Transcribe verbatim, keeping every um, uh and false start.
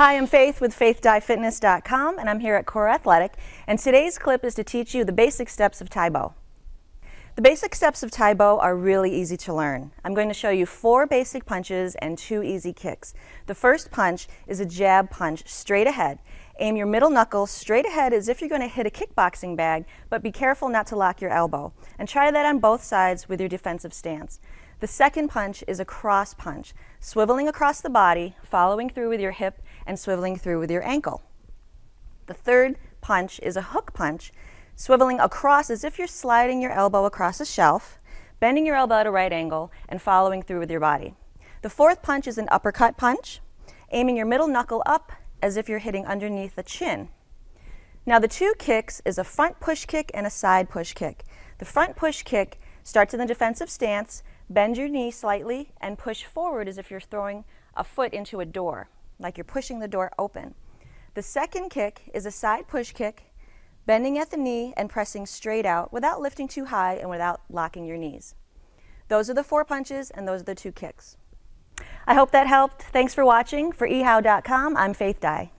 Hi, I'm Faith with faith dye fitness dot com, and I'm here at Core Athletic, and today's clip is to teach you the basic steps of Tae Bo. The basic steps of Tae Bo are really easy to learn. I'm going to show you four basic punches and two easy kicks. The first punch is a jab punch straight ahead. Aim your middle knuckle straight ahead as if you're going to hit a kickboxing bag, but be careful not to lock your elbow. And try that on both sides with your defensive stance. The second punch is a cross punch, swiveling across the body, following through with your hip, and swiveling through with your ankle. The third punch is a hook punch, swiveling across as if you're sliding your elbow across a shelf, bending your elbow at a right angle, and following through with your body. The fourth punch is an uppercut punch, aiming your middle knuckle up as if you're hitting underneath the chin. Now the two kicks is a front push kick and a side push kick. The front push kick starts in the defensive stance, bend your knee slightly, and push forward as if you're throwing a foot into a door, like you're pushing the door open. The second kick is a side push kick, bending at the knee and pressing straight out without lifting too high and without locking your knees. Those are the four punches, and those are the two kicks. I hope that helped. Thanks for watching. For e how dot com, I'm Faith Dye.